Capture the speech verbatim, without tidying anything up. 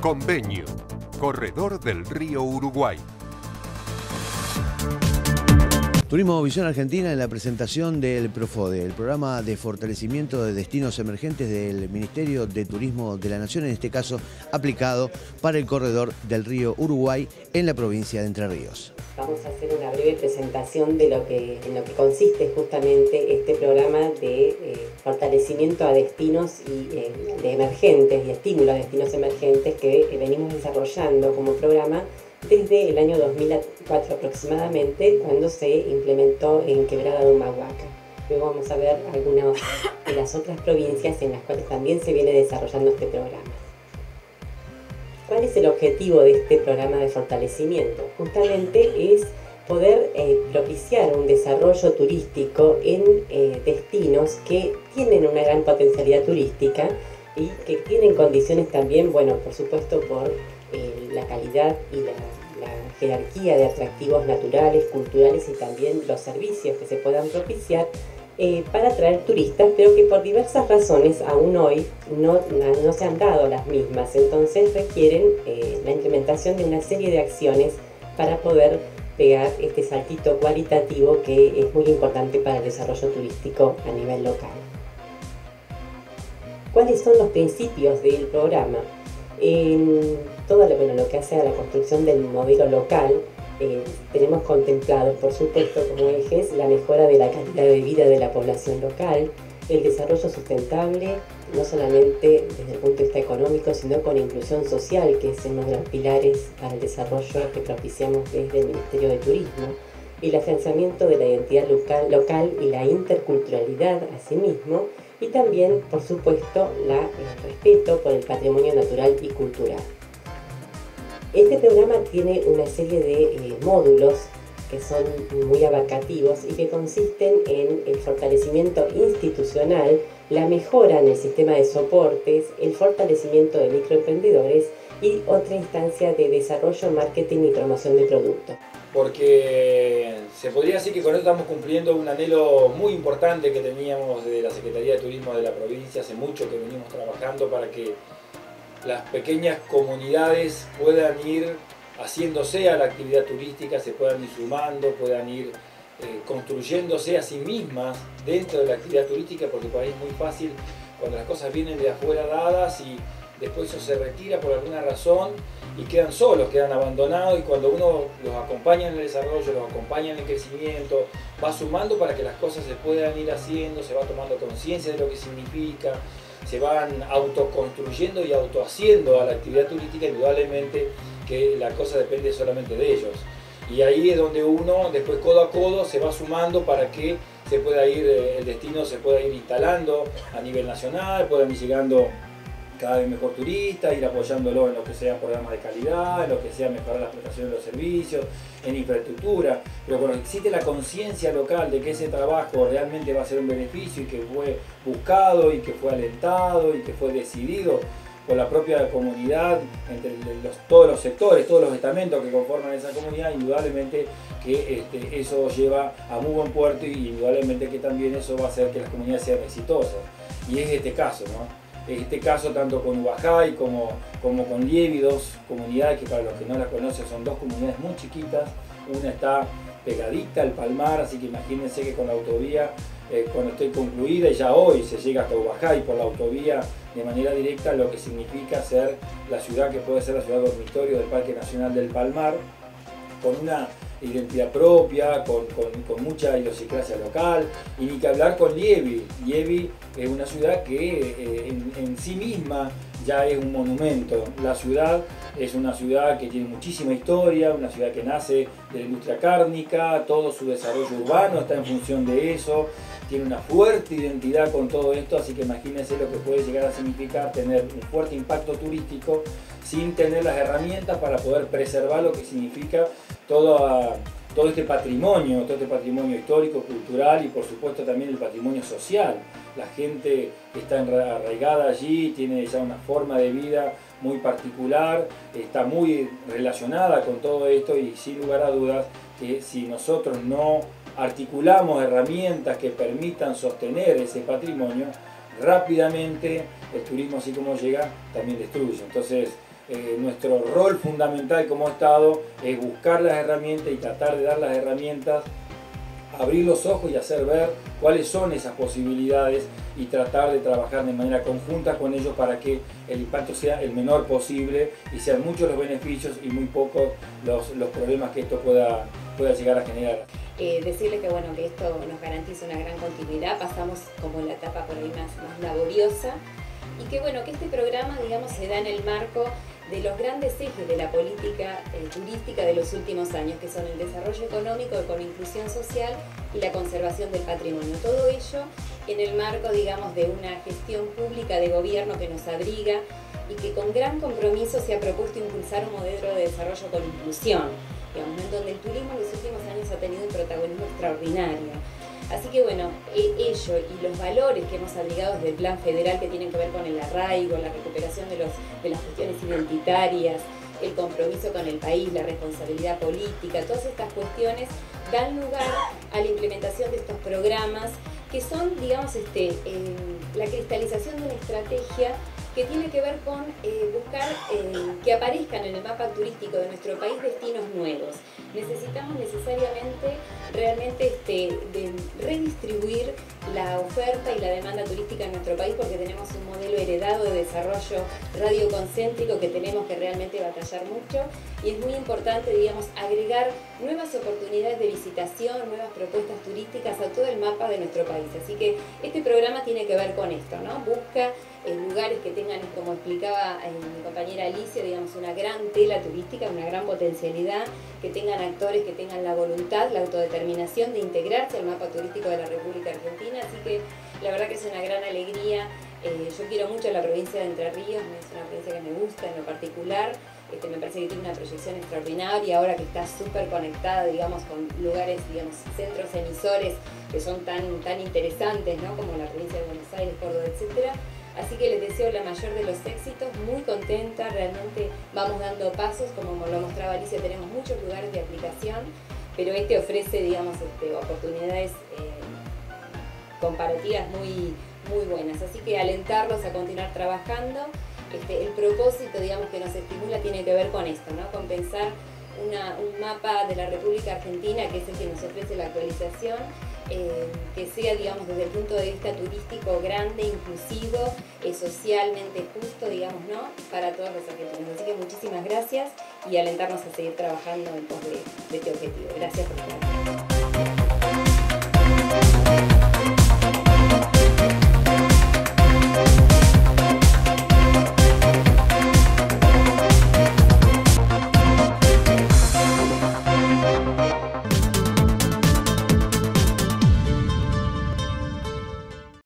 Convenio, Corredor del Río Uruguay. Turismo Visión Argentina en la presentación del PROFODE, el programa de fortalecimiento de destinos emergentes del Ministerio de Turismo de la Nación, en este caso aplicado para el corredor del río Uruguay en la provincia de Entre Ríos. Vamos a hacer una breve presentación de lo que, en lo que consiste justamente este programa de eh, fortalecimiento a destinos y, eh, de emergentes y estímulos a destinos emergentes que eh, venimos desarrollando como programa desde el año dos mil cuatro aproximadamente, cuando se implementó en Quebrada de Humahuaca. Luego vamos a ver algunas de las otras provincias en las cuales también se viene desarrollando este programa. ¿Cuál es el objetivo de este programa de fortalecimiento? Justamente es poder eh, propiciar un desarrollo turístico en eh, destinos que tienen una gran potencialidad turística y que tienen condiciones también, bueno, por supuesto, por Eh, la calidad y la, la jerarquía de atractivos naturales, culturales y también los servicios que se puedan propiciar eh, para atraer turistas, pero que por diversas razones aún hoy no, no se han dado las mismas. Entonces requieren eh, la implementación de una serie de acciones para poder pegar este saltito cualitativo que es muy importante para el desarrollo turístico a nivel local. ¿Cuáles son los principios del programa? En todo lo, bueno, lo que hace a la construcción del modelo local, eh, tenemos contemplados, por supuesto, como ejes, la mejora de la calidad de vida de la población local, el desarrollo sustentable, no solamente desde el punto de vista económico, sino con inclusión social, que es uno de los pilares para el desarrollo que propiciamos desde el Ministerio de Turismo, el afianzamiento de la identidad local, local y la interculturalidad asimismo, y también, por supuesto, la, el respeto por el patrimonio natural y cultural. Este programa tiene una serie de eh, módulos que son muy abarcativos y que consisten en el fortalecimiento institucional, la mejora en el sistema de soportes, el fortalecimiento de microemprendedores y otra instancia de desarrollo, marketing y promoción de productos. Porque se podría decir que con esto estamos cumpliendo un anhelo muy importante que teníamos desde la Secretaría de Turismo de la provincia, hace mucho que venimos trabajando para que las pequeñas comunidades puedan ir haciéndose a la actividad turística, se puedan ir sumando, puedan ir eh, construyéndose a sí mismas dentro de la actividad turística, porque por ahí es muy fácil cuando las cosas vienen de afuera dadas y después eso se retira por alguna razón y quedan solos, quedan abandonados, y cuando uno los acompaña en el desarrollo, los acompaña en el crecimiento, va sumando para que las cosas se puedan ir haciendo, se va tomando conciencia de lo que significa, se van autoconstruyendo y autohaciendo a la actividad turística, indudablemente que la cosa depende solamente de ellos. Y ahí es donde uno, después codo a codo, se va sumando para que se pueda ir, el destino se pueda ir instalando a nivel nacional, puedan ir llegando cada vez mejor turista, ir apoyándolo en lo que sea programas de calidad, en lo que sea mejorar la prestación de los servicios, en infraestructura, pero cuando existe la conciencia local de que ese trabajo realmente va a ser un beneficio y que fue buscado y que fue alentado y que fue decidido por la propia comunidad, entre los, todos los sectores, todos los estamentos que conforman esa comunidad, indudablemente que este, eso lleva a muy buen puerto y indudablemente que también eso va a hacer que las comunidades sean exitosas. Y es este caso, ¿no? En este caso, tanto con Ubajay como, como con Lievi, dos comunidades que para los que no las conocen son dos comunidades muy chiquitas. Una está pegadita al Palmar, así que imagínense que con la autovía, eh, cuando esté concluida, ya hoy se llega hasta Ubajay por la autovía de manera directa, lo que significa ser la ciudad que puede ser la ciudad dormitorio del Parque Nacional del Palmar, con una identidad propia, con, con, con mucha idiosincrasia local, y ni que hablar con Lievi. Lievi es una ciudad que eh, en, en sí misma ya es un monumento. La ciudad es una ciudad que tiene muchísima historia, una ciudad que nace de la industria cárnica, todo su desarrollo urbano está en función de eso, tiene una fuerte identidad con todo esto, así que imagínense lo que puede llegar a significar tener un fuerte impacto turístico sin tener las herramientas para poder preservar lo que significa Todo, todo este patrimonio, todo este patrimonio histórico, cultural y por supuesto también el patrimonio social. La gente está arraigada allí, tiene ya una forma de vida muy particular, está muy relacionada con todo esto y sin lugar a dudas que si nosotros no articulamos herramientas que permitan sostener ese patrimonio, rápidamente el turismo así como llega también destruye. Entonces, eh, nuestro rol fundamental como Estado es buscar las herramientas y tratar de dar las herramientas, abrir los ojos y hacer ver cuáles son esas posibilidades y tratar de trabajar de manera conjunta con ellos para que el impacto sea el menor posible y sean muchos los beneficios y muy pocos los, los problemas que esto pueda, pueda llegar a generar. Eh, decirle que, bueno, que esto nos garantiza una gran continuidad, pasamos como la etapa por ahí más, más laboriosa y que, bueno, que este programa, digamos, se da en el marco de los grandes ejes de la política eh, turística de los últimos años, que son el desarrollo económico con inclusión social y la conservación del patrimonio. Todo ello en el marco, digamos, de una gestión pública de gobierno que nos abriga y que con gran compromiso se ha propuesto impulsar un modelo de desarrollo con inclusión, digamos, en donde el turismo en los últimos años ha tenido un protagonismo extraordinario. Así que, bueno, ello y los valores que hemos abrigado desde el plan federal que tienen que ver con el arraigo, la recuperación de, los, de las cuestiones identitarias, el compromiso con el país, la responsabilidad política, todas estas cuestiones dan lugar a la implementación de estos programas que son, digamos, este, eh, la cristalización de una estrategia que tiene que ver con eh, buscar eh, que aparezcan en el mapa turístico de nuestro país destinos nuevos. Necesitamos necesariamente realmente este, de redistribuir la oferta y la demanda turística en nuestro país porque tenemos un modelo heredado de desarrollo radioconcéntrico que tenemos que realmente batallar mucho y es muy importante, digamos, agregar nuevas oportunidades de visitación, nuevas propuestas turísticas a todo el mapa de nuestro país. Así que este programa tiene que ver con esto, ¿no? Busca eh, lugares que tengan, como explicaba eh, mi compañera Alicia, digamos, una gran tela turística, una gran potencialidad, que tengan actores que tengan la voluntad, la autodeterminación de integrarse al mapa turístico de la República Argentina. Así que la verdad que es una gran alegría. Eh, yo quiero mucho la provincia de Entre Ríos, es una provincia que me gusta en lo particular. Este, me parece que tiene una proyección extraordinaria ahora que está súper conectada, digamos, con lugares, digamos, centros emisores que son tan, tan interesantes, ¿no? Como la provincia de Buenos Aires, Córdoba, etcétera. Así que les deseo la mayor de los éxitos, muy contenta, realmente vamos dando pasos, como lo mostraba Alicia, tenemos muchos lugares de aplicación, pero este ofrece, digamos, este, oportunidades eh, comparativas muy, muy buenas. Así que alentarlos a continuar trabajando. Este, el propósito, digamos, que nos estimula tiene que ver con esto, ¿no? Con pensar una, un mapa de la República Argentina, que es el que nos ofrece la actualización, Eh, que sea, digamos, desde el punto de vista turístico grande, inclusivo, eh, socialmente justo, digamos, ¿no? Para todos los argentinos. Así que muchísimas gracias y alentarnos a seguir trabajando en pos de, de este objetivo. Gracias por estar aquí.